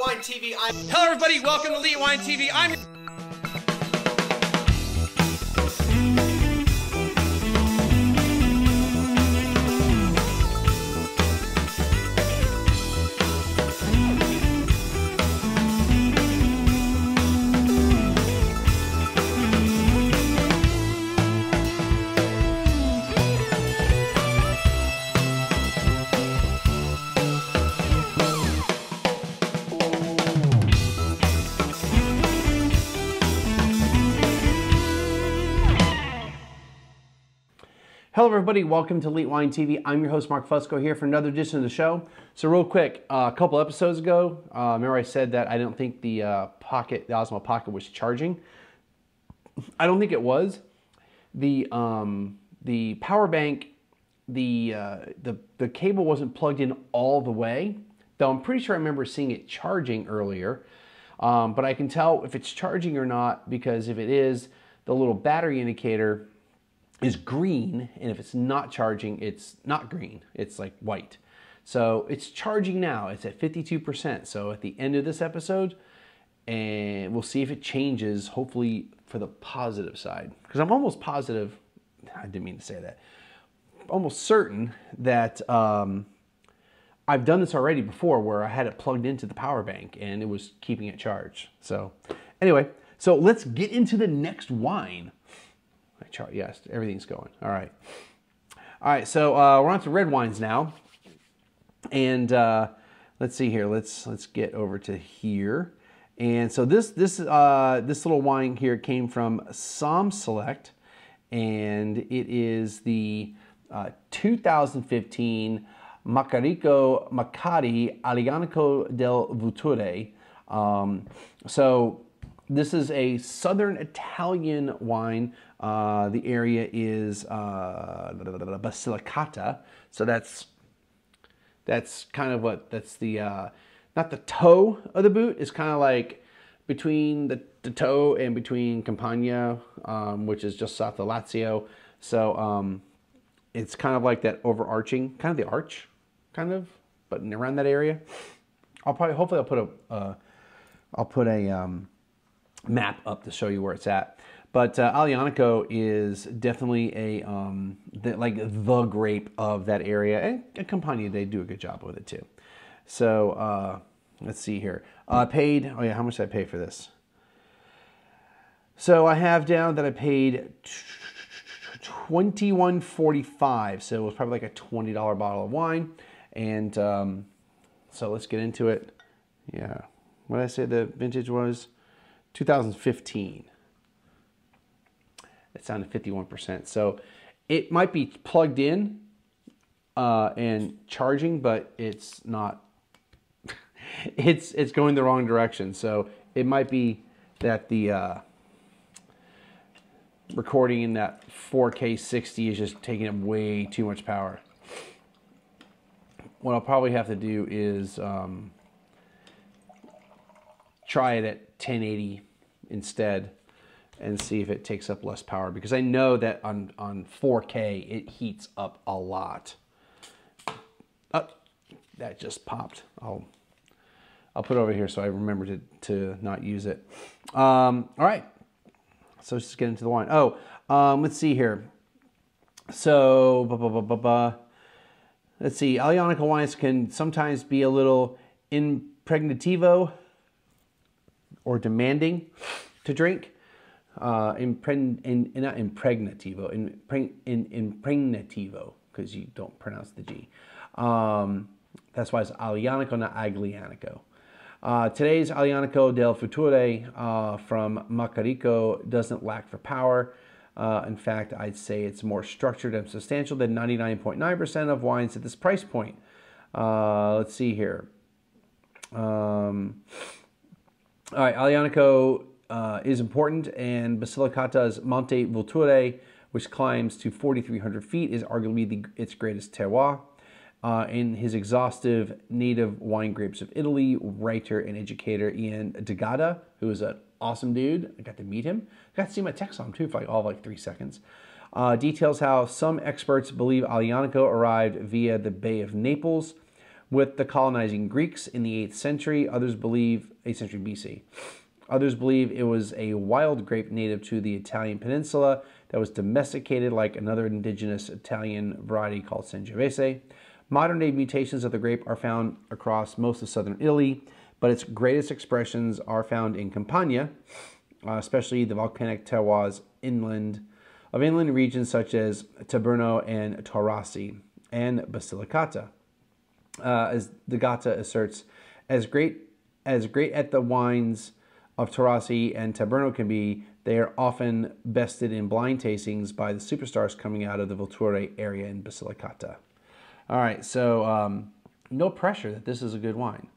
Wine TV. Hello everybody, welcome to Leet Wine TV. I'm Hello everybody, welcome to Leet Wine TV. I'm your host Mark Fusco here for another edition of the show. So real quick, a couple episodes ago, remember I said that I don't think the Osmo Pocket was charging. I don't think it was. The power bank, the cable wasn't plugged in all the way, though I'm pretty sure I remember seeing it charging earlier. But I can tell if it's charging or not because if it is, the little battery indicator is green, and if it's not charging, it's not green, it's like white. So it's charging now, it's at 52%. So at the end of this episode, and we'll see if it changes, hopefully for the positive side. Because I'm almost positive, I didn't mean to say that, almost certain that I've done this already before where I had it plugged into the power bank and it was keeping it charged. So anyway, so let's get into the next wine. Yes, everything's going. All right. All right, so we're on to red wines now. And let's see here. Let's get over to here. And so this little wine here came from Som Select. And it is the 2015 Macarico Aglianico del Vulture. So this is a southern Italian wine. The area is Basilicata, so that's kind of what that's the not the toe of the boot. It's kind of like between the toe and between Campania, which is just south of Lazio. So it's kind of like that overarching, kind of the arch, kind of, but around that area. Hopefully I'll put a map up to show you where it's at. But Aglianico is definitely a the grape of that area, and Campania, they do a good job with it too. So let's see here. Paid, oh yeah, how much did I pay for this? So I have down that I paid $21.45. So it was probably like a $20 bottle of wine, and so let's get into it. Yeah, what did I say the vintage was? 2015. It's down to 51%. So it might be plugged in and charging, but it's not, it's going the wrong direction. So it might be that the recording in that 4K 60 is just taking up way too much power. What I'll probably have to do is try it at 1080 instead, and see if it takes up less power, because I know that on 4K, it heats up a lot. Oh, that just popped. I'll put it over here so I remember to not use it. All right, so let's just get into the wine. Oh, let's see here. So, let's see, Aglianico wines can sometimes be a little impregnativo or demanding to drink. Impregnativo, because you don't pronounce the G. That's why it's Aglianico, not Aglianico. Today's Aglianico del Vulture from Macarico doesn't lack for power. In fact, I'd say it's more structured and substantial than 99.9% of wines at this price point. Let's see here. All right, Aglianico is important, and Basilicata's Monte Vulture, which climbs to 4,300 feet, is arguably its greatest terroir. In his exhaustive native wine grapes of Italy, writer and educator Ian D'Agata, who is an awesome dude, I got to meet him, I got to see my text on him too for like, all of like 3 seconds, details how some experts believe Aglianico arrived via the Bay of Naples, with the colonizing Greeks in the 8th century. Others believe, 8th century BC. Others believe it was a wild grape native to the Italian peninsula that was domesticated like another indigenous Italian variety called Sangiovese. Modern day mutations of the grape are found across most of southern Italy, but its greatest expressions are found in Campania, especially the volcanic terroirs inland regions such as Taburno and Taurasi and Basilicata. As D'Agata asserts, as great at the wines of Taurasi and Taburno can be, they are often bested in blind tastings by the superstars coming out of the Vulture area in Basilicata. All right, so no pressure that this is a good wine.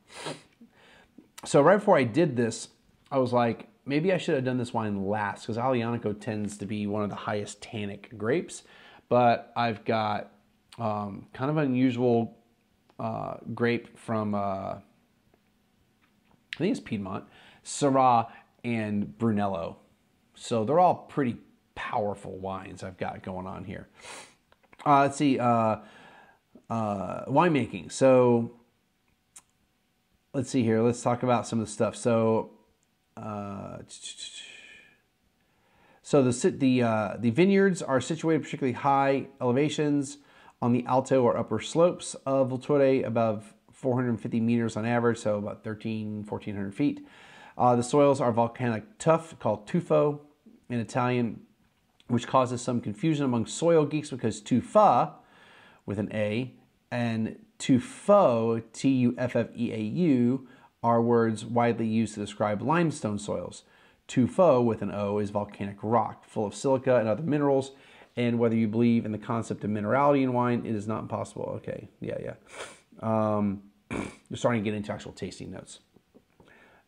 So right before I did this, I was like, maybe I should have done this wine last because Aglianico tends to be one of the highest tannic grapes, but I've got kind of unusual grape from, I think it's Piedmont, Syrah and Brunello. So they're all pretty powerful wines I've got going on here. Let's see, winemaking. So let's see here. Let's talk about some of the stuff. So, the vineyards are situated particularly high elevations on the alto or upper slopes of Vulture, above 450 meters on average, so about 1,400 feet. The soils are volcanic tuff, called tufo in Italian, which causes some confusion among soil geeks because tufa, with an A, and tufo, T-U-F-F-E-A-U, are words widely used to describe limestone soils. Tufo, with an O, is volcanic rock, full of silica and other minerals, and whether you believe in the concept of minerality in wine, it is not impossible. Okay, yeah. You're starting to get into actual tasting notes.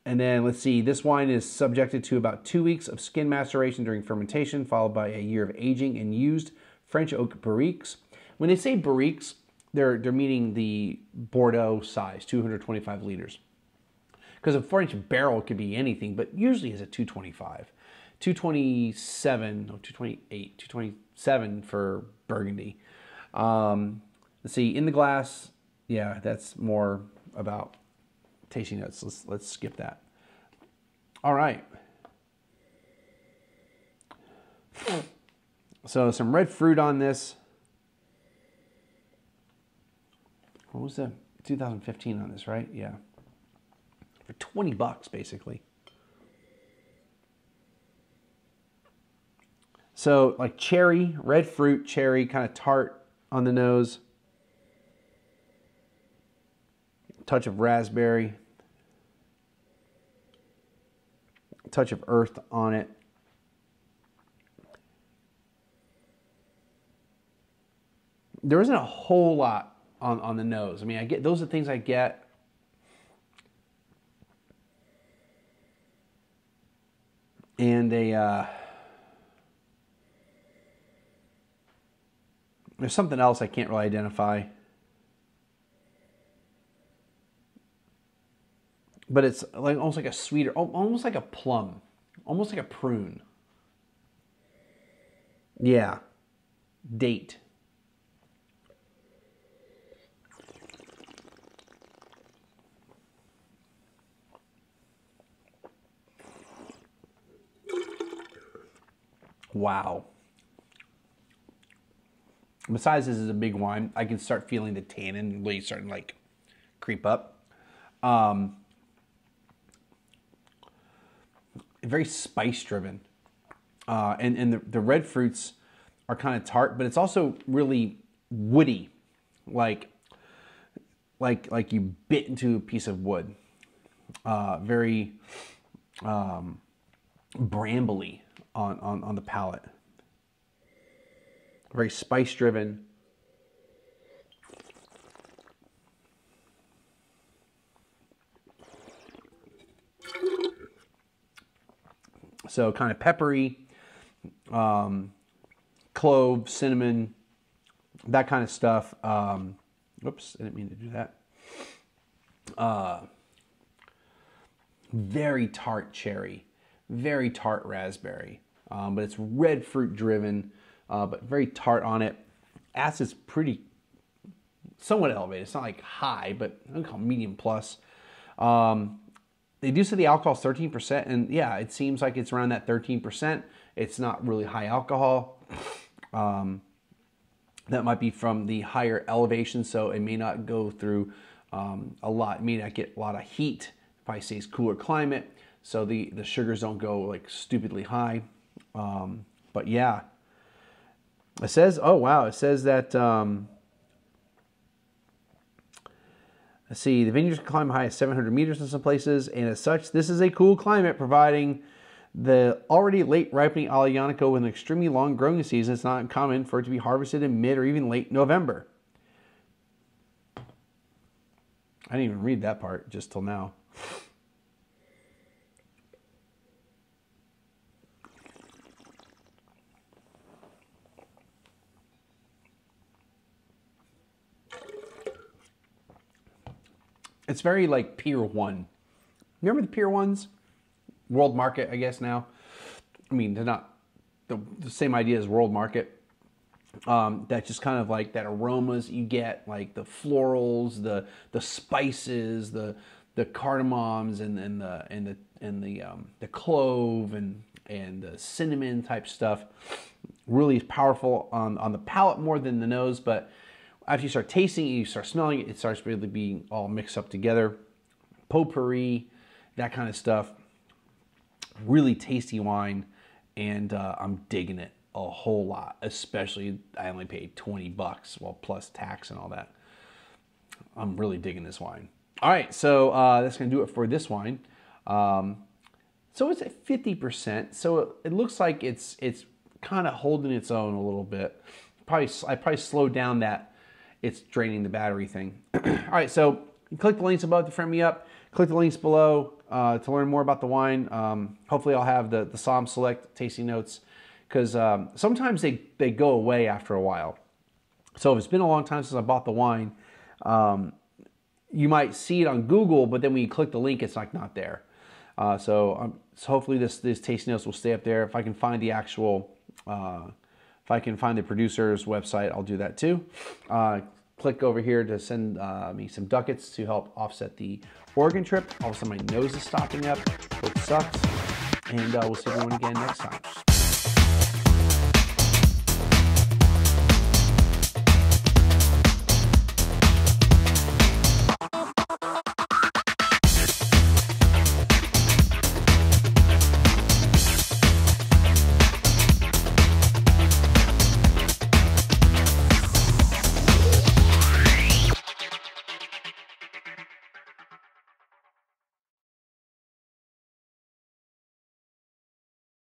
And then let's see, this wine is subjected to about 2 weeks of skin maceration during fermentation, followed by a year of aging and used French oak barriques. When they say barriques, they're meaning the Bordeaux size, 225 liters. Because a French barrel could be anything, but usually it's a 225. 227, no, 228, 227 for Burgundy. Let's see, in the glass, yeah, that's more about tasting notes. Let's skip that. All right. So some red fruit on this. What was the 2015 on this, right? Yeah. For 20 bucks, basically. So like cherry, red fruit, cherry, kind of tart on the nose. Touch of raspberry, touch of earth on it. There isn't a whole lot on the nose. I mean, I get those are things I get. And there's something else I can't really identify. But it's like almost like a sweeter, almost like a plum, almost like a prune. Yeah, date. Wow. Besides, this is a big wine. I can start feeling the tannin really starting to like creep up. Very spice driven, and the red fruits are kind of tart, but it's also really woody, like you bit into a piece of wood. Very brambly on the palate. Very spice driven. So kind of peppery, clove, cinnamon, that kind of stuff. Oops, I didn't mean to do that. Very tart cherry, very tart raspberry, but it's red fruit driven, but very tart on it. Acid's pretty somewhat elevated. It's not like high, but I would call it medium plus. They do say the alcohol is 13%, and yeah, it seems like it's around that 13%. It's not really high alcohol. That might be from the higher elevation, so it may not go through a lot. It may not get a lot of heat. It probably stays cooler climate, so the sugars don't go like stupidly high. But yeah, it says, oh wow, it says that, let's see, the vineyards can climb high as 700 meters in some places, and as such, this is a cool climate, providing the already late ripening Aglianico with an extremely long growing season. It's not uncommon for it to be harvested in mid or even late November. I didn't even read that part just till now. It's very like Pier 1. Remember the Pier 1s? World Market, I guess now. I mean, they're not the same idea as World Market. That's just kind of like that aromas you get, like the florals, the spices, the cardamoms, and the clove and the cinnamon type stuff. Really powerful on the palate more than the nose, but after you start tasting it, you start smelling it, it starts really being all mixed up together. Potpourri, that kind of stuff. Really tasty wine, and I'm digging it a whole lot, especially I only paid 20 bucks, well, plus tax and all that. I'm really digging this wine. All right, so that's going to do it for this wine. So it's at 50%, so it looks like it's kind of holding its own a little bit. I probably slowed down that it's draining the battery thing. All right, so click the links above to friend me up. Click the links below to learn more about the wine. Hopefully I'll have the Som Select tasting notes, because sometimes they go away after a while. So if it's been a long time since I bought the wine, you might see it on Google, but then when you click the link, it's like not there. So hopefully this tasting notes will stay up there. If I can find the actual, if I can find the producer's website, I'll do that too. Click over here to send me some ducats to help offset the Oregon trip. All of a sudden, my nose is stopping up, which sucks. And we'll see everyone again next time.